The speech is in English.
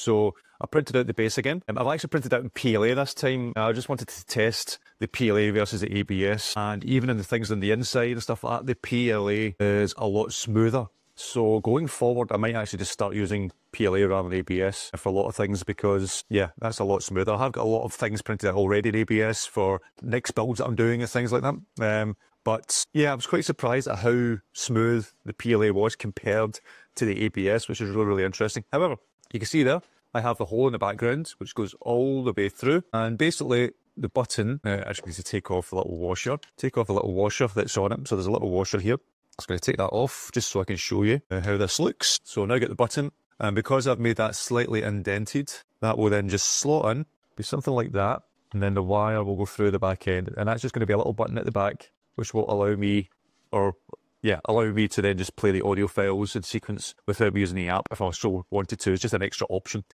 So I printed out the base again. I've actually printed out in PLA this time. I just wanted to test the PLA versus the ABS, and even in the things on the inside and stuff like that, the PLA is a lot smoother. So going forward, I might actually just start using PLA rather than ABS for a lot of things because, yeah, that's a lot smoother. I have got a lot of things printed out already in ABS for next builds that I'm doing and things like that. But yeah, I was quite surprised at how smooth the PLA was compared to the ABS, which is really, really interesting. However, you can see there, I have the hole in the background, which goes all the way through. And basically, the button actually needs to take off the little washer. Take off the little washer that's on it. So there's a little washer here. I'm going to take that off just so I can show you how this looks. So now I get the button, and because I've made that slightly indented, that will then just slot in, be something like that, and then the wire will go through the back end, and that's just going to be a little button at the back, which will allow me, or yeah, allow me to then just play the audio files in sequence without me using the app if I so wanted to. It's just an extra option.